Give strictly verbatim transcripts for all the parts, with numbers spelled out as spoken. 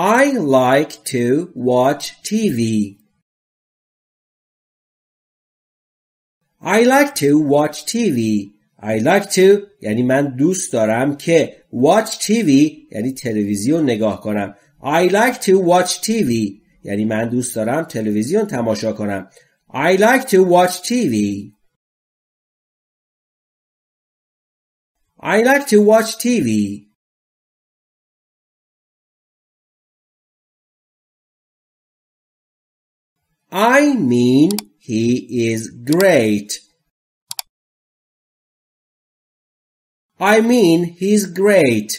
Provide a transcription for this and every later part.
I like to watch T V. I like to watch T V. I like to یعنی من دوست دارم که watch T V یعنی تلویزیون نگاه کنم. I like to watch T V یعنی من دوست دارم تلویزیون تماشا کنم. I like to watch T V. I like to watch T V. I mean, he is great. I mean, he's great.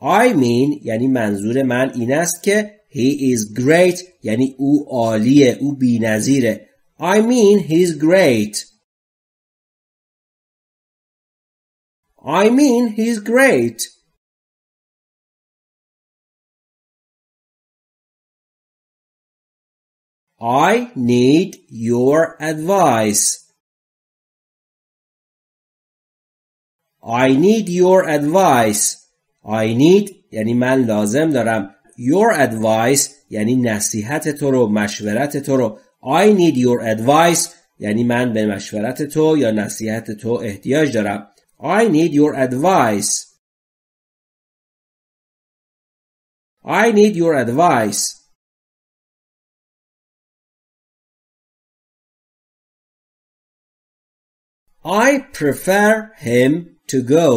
I mean یعنی منظور من این است که he is great یعنی او عالیه، او بی‌نظیره. I mean, he's great. I mean, he's great. I need your advice. I need your advice. I need یعنی من لازم دارم. Your advice یعنی نصیحت تو رو، مشورت تو رو. I need your advice یعنی من به مشورت تو یا نصیحت تو احتیاج دارم. I need your advice. I need your advice. I prefer him to go.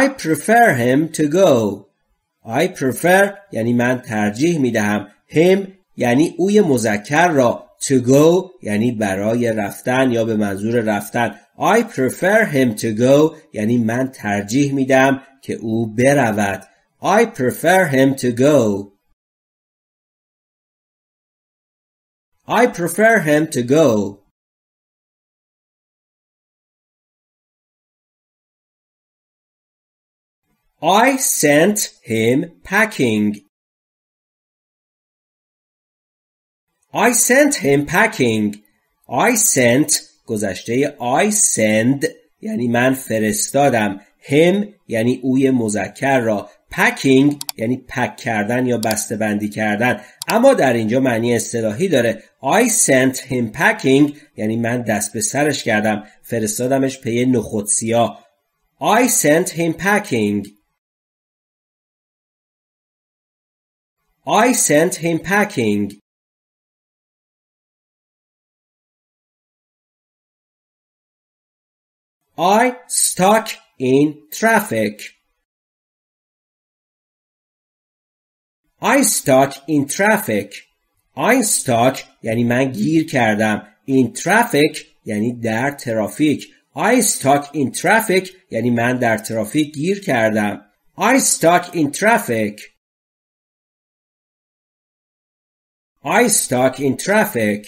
I prefer him to go. I prefer یعنی من ترجیح می دهم. Him یعنی اوی مذکر را. To go یعنی برای رفتن یا به منظور رفتن. I prefer him to go یعنی من ترجیح می دهم که او برود. I prefer him to go. I prefer him to go. I sent him packing. I sent him packing. I sent گذشته I send یعنی من فرستادم. Him یعنی اوی مذکر را. Packing یعنی پک کردن یا بسته بندی کردن، اما در اینجا معنی اصطلاحی داره. I sent him packing یعنی من دست به سرش کردم، فرستادمش پی نخود سیاه. I sent him packing. I sent him packing. I stuck in traffic. I stuck in traffic. I stuck یعنی من گیر کردم. In traffic یعنی در ترافیک. I stuck in traffic یعنی من در ترافیک گیر کردم. I stuck in traffic. I stuck in traffic.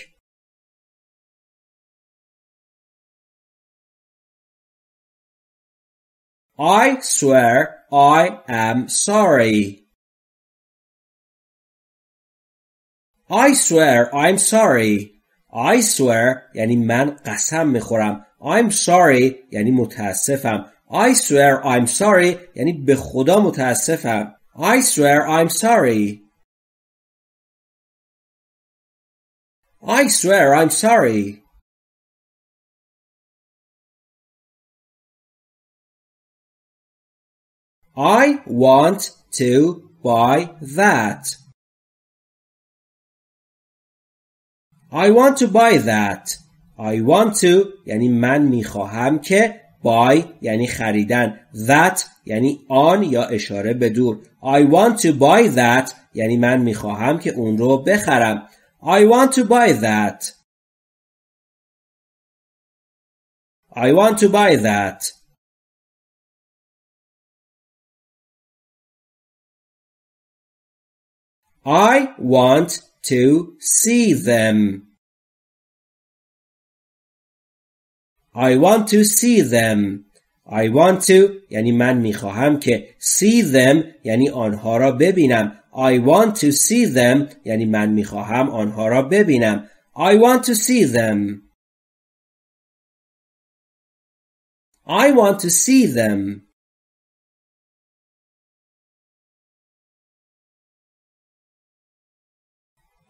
I swear I am sorry. I swear I'm sorry. I swear یعنی من قسم میخورم. I'm sorry یعنی متاسفم. I swear I'm sorry یعنی به خدا متاسفم. I swear I'm sorry. I swear I'm sorry. I want to buy that. I want to buy that. I want to یعنی من میخواهم که buy یعنی خریدن. That یعنی آن یا اشاره به دور. I want to buy that یعنی من میخواهم که اون رو بخرم. I want to buy that. I want to buy that. I want to see them. I want to see them. I want to یعنی من میخواهم که see them یعنی آنها را ببینم. I want to see them یعنی من میخواهم آنها را ببینم. I want to see them. I want to see them.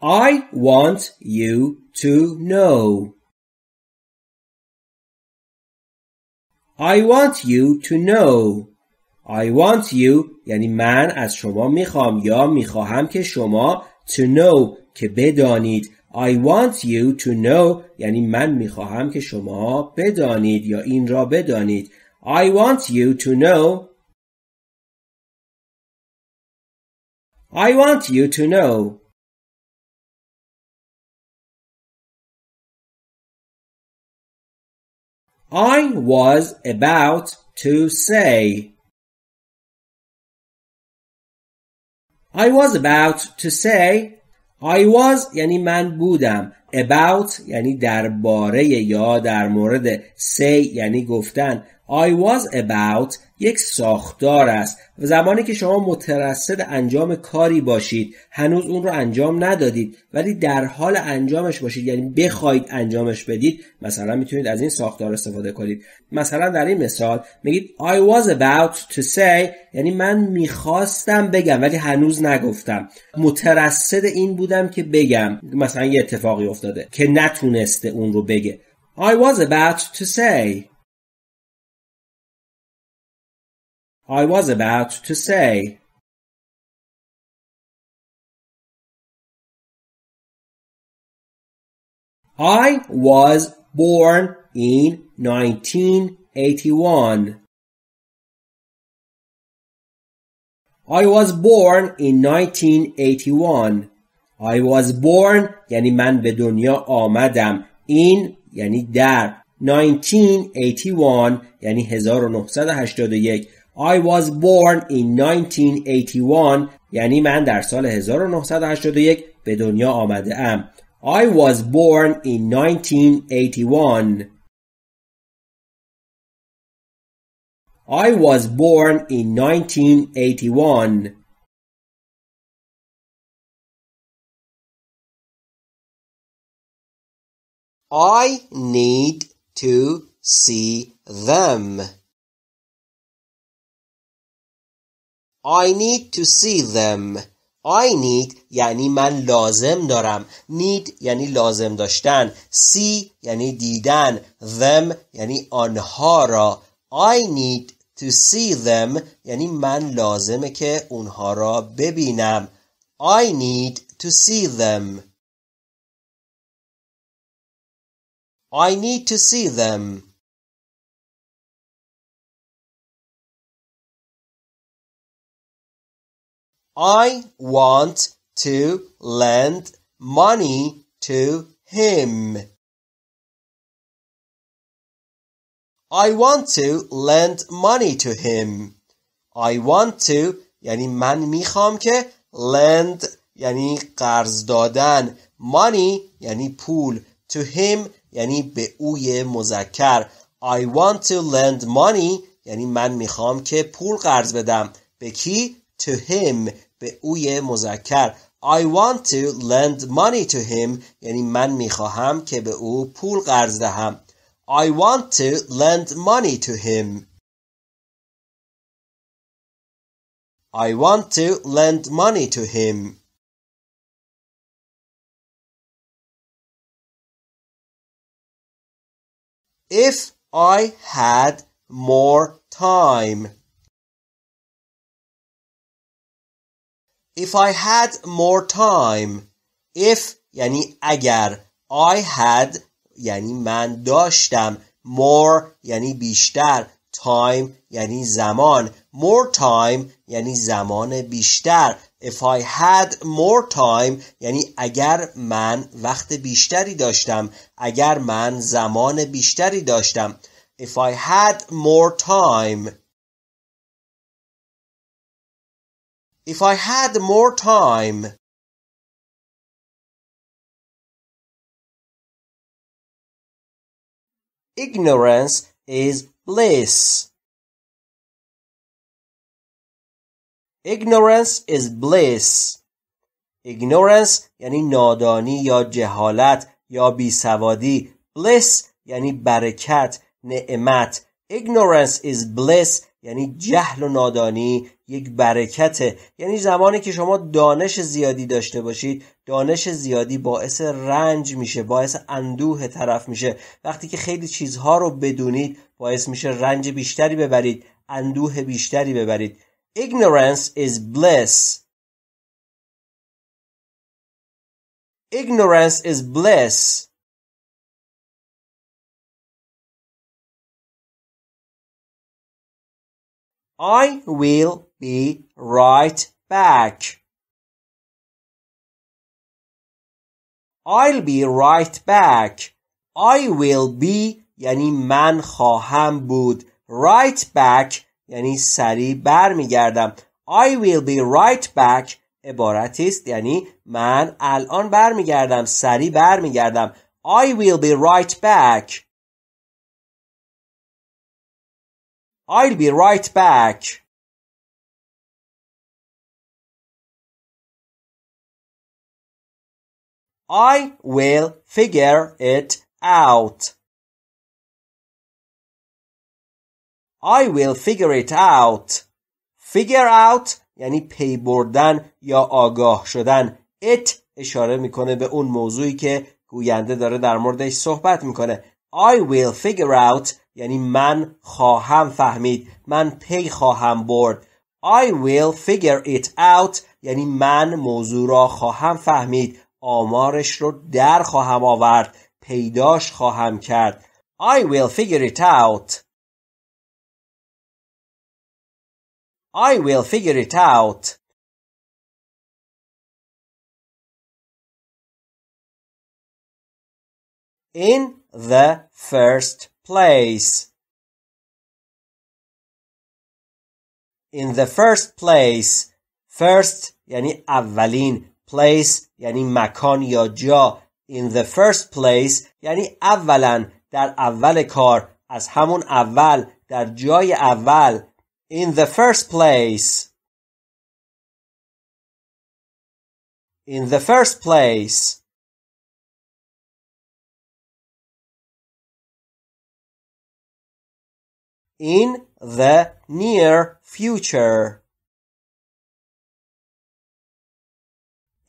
I want you to know. I want you to know. I want you یعنی من از شما میخوام یا میخواهم که شما to know که بدانید. I want you to know یعنی من میخواهم که شما بدانید یا این را بدانید. I want you to know. I want you to know. I was about to say. I was about to say. I was یعنی من بودم. About یعنی درباره یا در مورد. Say یعنی گفتن. I was about یک ساختار است و زمانی که شما مترصد انجام کاری باشید، هنوز اون رو انجام ندادید ولی در حال انجامش باشید، یعنی بخواید انجامش بدید، مثلا میتونید از این ساختار استفاده کنید. مثلا در این مثال میگید I was about to say یعنی من میخواستم بگم ولی هنوز نگفتم، مترصد این بودم که بگم. مثلا یه اتفاقی افتاده که نتونسته اون رو بگه. I was about to say. I was about to say. I was born in nineteen eighty-one. I was born in nineteen eighty-one. I was born یعنی من به دنیا آمدم. In یعنی در. nineteen eighty-one یعنی هزار و نهصد و هشتاد و یک. I was born in nineteen eighty-one یعنی من در سال هزار و نهصد و هشتاد و یک به دنیا آمده ام. I was born in nineteen eighty-one. I was born in nineteen eighty-one. I need to see them. I need to see them. I need یعنی من لازم دارم. Need یعنی لازم داشتن. See یعنی دیدن. Them یعنی آنها را. I need to see them یعنی من لازمه که اونها را ببینم. I need to see them. I need to see them. I want to lend money to him. I want to lend money to him. I want to یعنی من میخوام که lend یعنی قرض دادن. Money یعنی پول. To him یعنی به اوی مذکر. I want to lend money یعنی من میخوام که پول قرض بدم. به کی؟ To him به اوی مذکر. I want to lend money to him یعنی من میخواهم که به او پول قرض دهم. I want to lend money to him. I want to lend money to him. If I had more time. If I had more time. If یعنی اگر. I had یعنی من داشتم. More یعنی بیشتر. Time یعنی زمان. More time یعنی زمان بیشتر. If I had more time یعنی اگر من وقت بیشتری داشتم، اگر من زمان بیشتری داشتم. If I had more time. If I had more time. Ignorance is bliss. Ignorance is bliss. Ignorance یعنی نادانی یا جهالت یا بیسوادی. Bliss یعنی برکت، نعمت. Ignorance is bliss یعنی جهل و نادانی یک برکته. یعنی زمانی که شما دانش زیادی داشته باشید، دانش زیادی باعث رنج میشه، باعث اندوه طرف میشه. وقتی که خیلی چیزها رو بدونید باعث میشه رنج بیشتری ببرید، اندوه بیشتری ببرید. Ignorance is bliss. Ignorance is bliss. I will be right back. I'll be right back. I will be یعنی من خواهم بود. Right back یعنی سریع برمیگردم. I will be right back عبارتی است یعنی من الان برمیگردم، سریع برمیگردم. I will be right back. I'll be right back. I will figure it out. I will figure it out. Figure out یعنی پی بردن یا آگاه شدن. It اشاره میکنه به اون موضوعی که گوینده داره در موردش صحبت میکنه. I will figure out یعنی من خواهم فهمید، من پی خواهم برد. I will figure it out یعنی من موضوع را خواهم فهمید، آمارش رو در خواهم آورد، پیداش خواهم کرد. I will figure it out. I will figure it out. In the first place. In the first place. First یعنی اولین. Place یعنی مکان یا جا. In the first place یعنی اولاً، در اول کار، از همون اول، در جای اول. In the first place. In the first place. In the near future.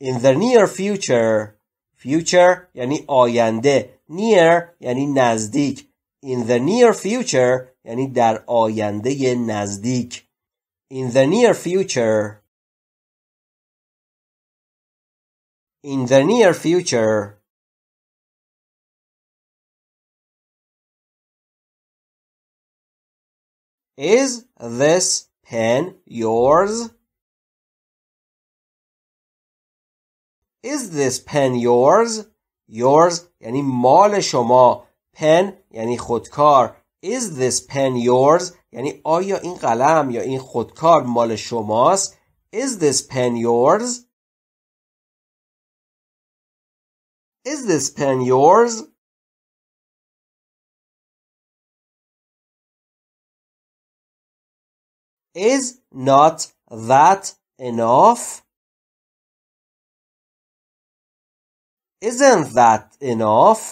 In the near future. Future یعنی آینده. Near یعنی نزدیک. In the near future یعنی در آینده نزدیک. In the near future. In the near future. Is this pen yours? Is this pen yours? Yours یعنی مال شما. Pen یعنی خودکار. Is this pen yours? یعنی آیا این قلم یا این خودکار مال شماست؟ Is this pen yours? Is this pen yours? Is not that enough? Isn't that enough?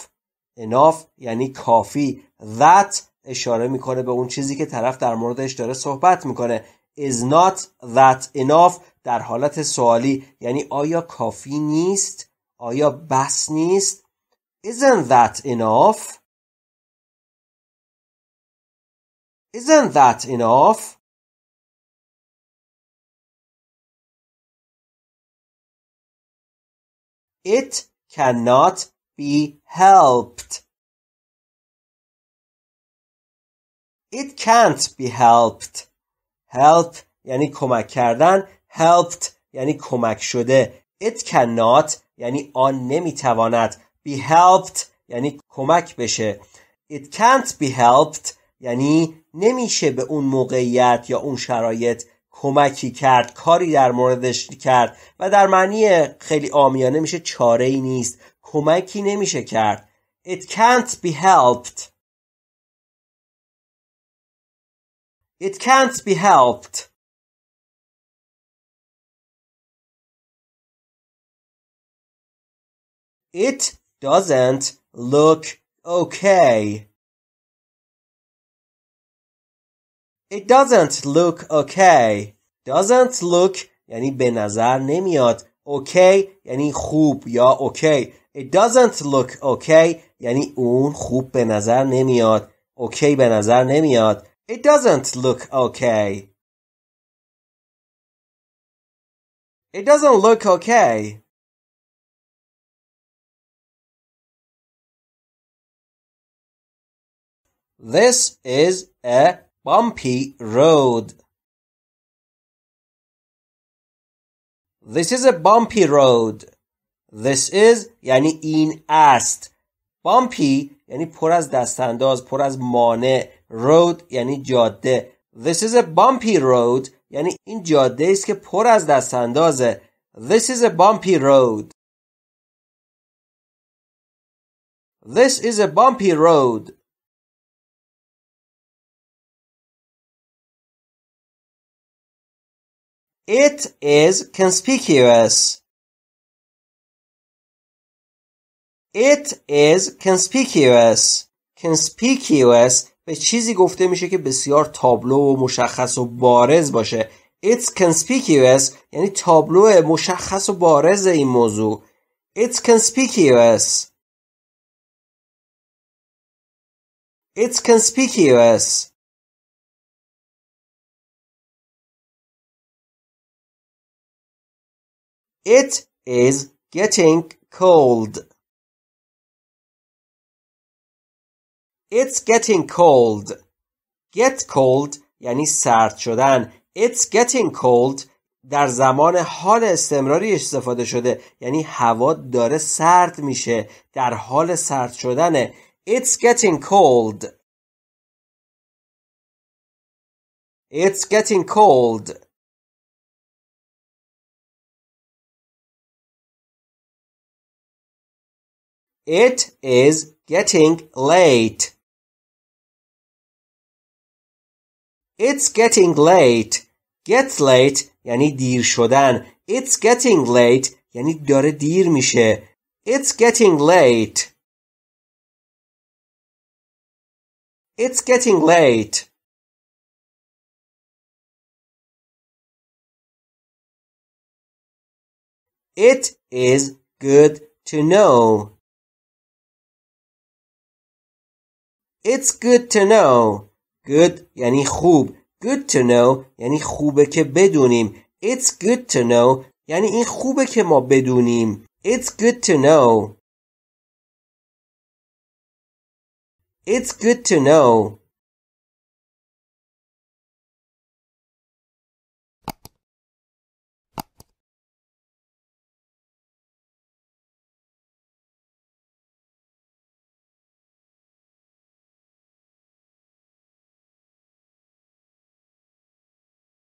Enough یعنی کافی. That اشاره میکنه به اون چیزی که طرف در موردش داره صحبت میکنه. Is not that enough در حالت سوالی یعنی آیا کافی نیست؟ آیا بس نیست؟ Isn't that enough? Isn't that enough? It cannot be helped. It can't be helped. Help یعنی کمک کردن. Helped یعنی کمک شده. It cannot یعنی آن نمیتواند. Be helped یعنی کمک بشه. It can't be helped یعنی نمیشه به اون موقعیت یا اون شرایط کمکی کرد، کاری در موردش کرد و در معنی خیلی عامیانه میشه چاره‌ای نیست، کمکی نمیشه کرد. It can't be helped. It can't be helped. It doesn't look okay. It doesn't look okay. doesn't look یعنی به نظر نمیاد. Okay یعنی خوب یا okay. It doesn't look okay یعنی اون خوب به نظر نمیاد. Okay به نظر نمیاد. It doesn't look okay. It doesn't look okay. This is a bumpy road. This is a bumpy road. This is یعنی این است. Bumpy یعنی پر از دستانداز، پر از مانع. Road یعنی جاده. This is a bumpy road یعنی این جاده است که پر از دستاندازه. This is a bumpy road. This is a bumpy road. It is conspicuous. It is conspicuous. Conspicuous به چیزی گفته میشه که بسیار تابلو و مشخص و بارز باشه. It's conspicuous یعنی تابلو مشخص و بارز این موضوع. It's conspicuous. It's conspicuous. It is getting cold. It's getting cold. Get cold یعنی سرد شدن. It's getting cold در زمان حال استمراری استفاده شده. یعنی هوا داره سرد میشه. در حال سرد شدنه. It's getting cold. It's getting cold. It is getting late. It's getting late. Get late یعنی دیر شدن. It's getting late یعنی داره دیر میشه. It's getting late. It's getting late. It is good to know. It's good to know. Good یعنی خوب. Good to know یعنی خوبه که بدونیم. It's good to know یعنی این خوبه که ما بدونیم. It's good to know. It's good to know.